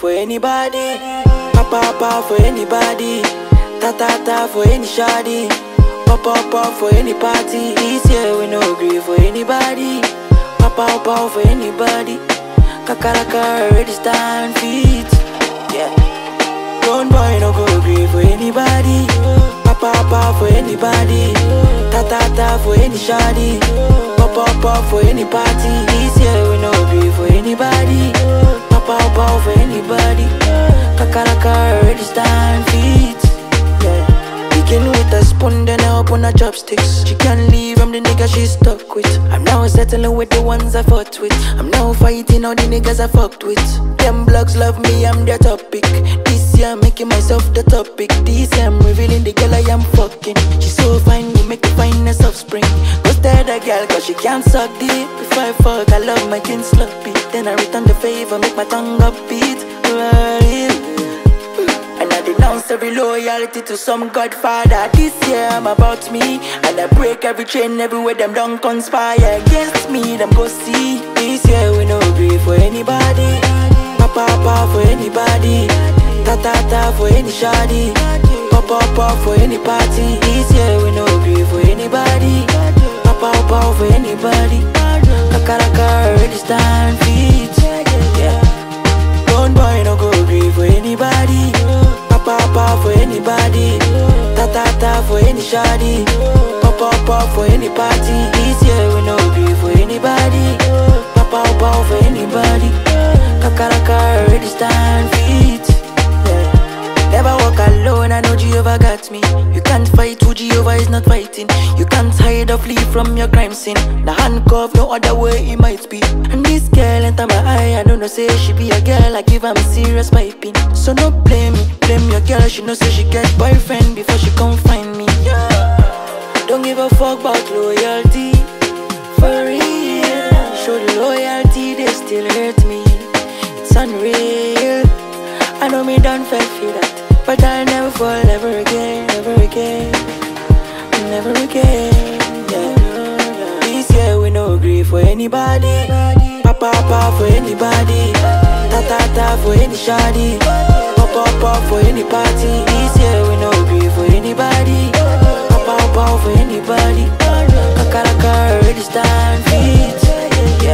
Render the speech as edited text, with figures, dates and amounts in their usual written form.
for anybody. Papa for anybody. Tata for any shawty. Papa for any party. This year we no grieve for anybody. Papa for anybody. Kakaraka already stand feet. Yeah. Don't boy no go grieve for anybody. Papa for anybody. Tata for any shawty. Papa for any party. This year we no grieve for anybody. Papa for anybody. Kakaraka already stand feet. With a spoon, then I up on her chopsticks. She can't leave, I'm the nigga she stuck with. I'm now settling with the ones I fought with. I'm now fighting all the niggas I fucked with. Them blogs love me, I'm their topic. This year I'm making myself the topic. This year I'm revealing the girl I am fucking. She's so fine, we make the finest offspring. Go stare the girl, cause she can't suck deep. If I fuck, I love my kin sloppy. Then I return the favor, make my tongue upbeat. Every loyalty to some godfather. This year I'm about me, and I break every chain everywhere them don't conspire against me, them go see. This year we no grieve for anybody. Papa for anybody. Tata for any shawty. Papa for any party. This year we no grieve for anybody. Papa for anybody. Kakaraka already stand feet. Yeah. Don't boy no go grieve for anybody. Papa for anybody. Tata for any shawty. Papa for any party. This year we no grieve for anybody. Papa for anybody. Kakaraka already stand feet. Yeah. Never walk alone, I know Jehovah got me. You can't fight who Jehovah is not fighting. You can't hide or flee from your crime scene. The handcuff, no other way it might be. And this girl enter my eye, I don't know say she be a girl. I give her a serious piping. So no blame me. Your girl, she know say she get boyfriend before she come find me. Yeah. Don't give a fuck about loyalty. For real, show the loyalty, they still hurt me. It's unreal. I know me don't feel that, but I'll never fall ever again, never again, never again. Yeah. This year we no grieve for anybody. Papa for anybody. Tata for any shawty. Papa for any party. This year we no grieve for anybody. Papa for anybody. Kakaraka already stand feet.